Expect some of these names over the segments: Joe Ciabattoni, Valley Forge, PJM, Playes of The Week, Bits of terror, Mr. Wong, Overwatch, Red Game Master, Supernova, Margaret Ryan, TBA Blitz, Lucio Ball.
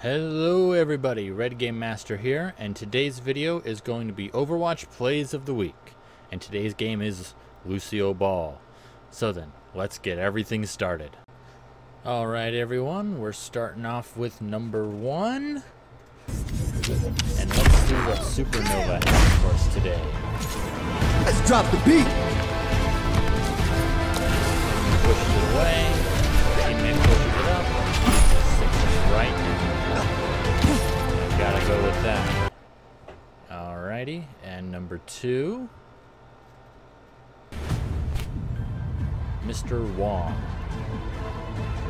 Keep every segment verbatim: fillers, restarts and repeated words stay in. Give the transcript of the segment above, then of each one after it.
Hello everybody, Red Game Master here, and today's video is going to be Overwatch Plays of the Week. And today's game is Lucio Ball. So then, let's get everything started. Alright everyone, we're starting off with number one. And let's see what Supernova has for us today. Let's drop the beat! Pushes it away, teammate pushes it up, sixes right. Gotta go with that. Alrighty, and number two, Mister Wong.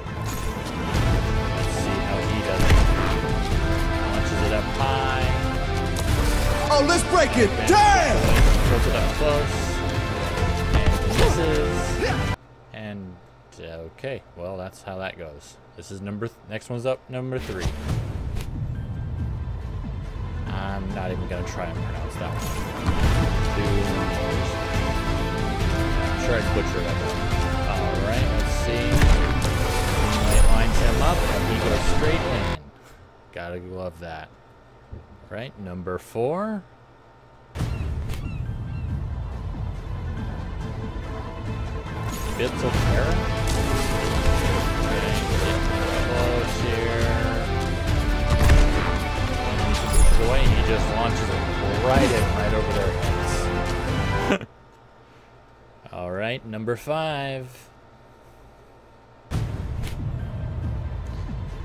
Let's see how he does it. Launches it up high. Oh, let's break it down! Throws it up close. And misses. And okay, well, that's how that goes. This is number. Th next one's up, number three. I'm not even going to try and pronounce that one. I'm sure I butchered it. Alright, let's see. It lines him up and he goes straight in. Gotta love that. Right, number four. Bits of terror. Just launches it right in, right over their heads. All right, number five.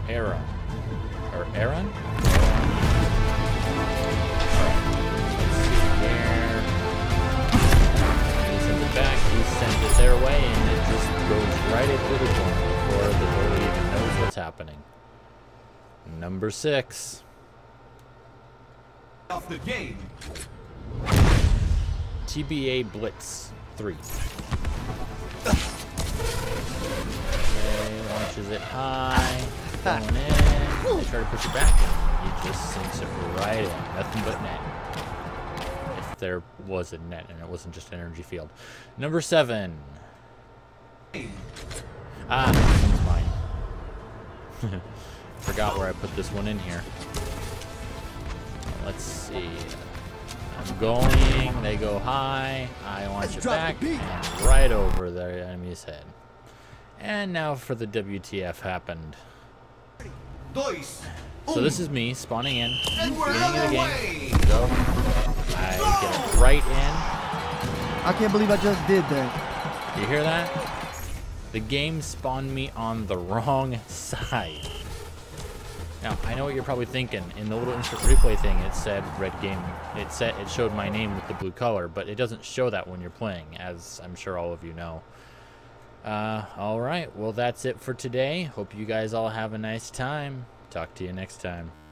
Aaron. Or Aaron? Aaron. All right, let's see here. He's in the back, he sends it their way, and it just goes right into the corner before the goalie even knows what's happening. Number six. Off the game. T B A Blitz three. Okay, launches it high. Going in. Try to push it back. He just sinks it right in. Nothing but net. If there was a net and it wasn't just an energy field. Number seven. Ah, this one's mine. Forgot where I put this one in here. Let's see. I'm going. They go high. I launch it back and right over their enemy's head. And now for the W T F happened. So this is me spawning in. Beginning of the game. So I get it right in. I can't believe I just did that. You hear that? The game spawned me on the wrong side. Now, I know what you're probably thinking. In the little instant replay thing, it said Red Game. It said it showed my name with the blue color, but it doesn't show that when you're playing, as I'm sure all of you know. Uh, all right, well, that's it for today. Hope you guys all have a nice time. Talk to you next time.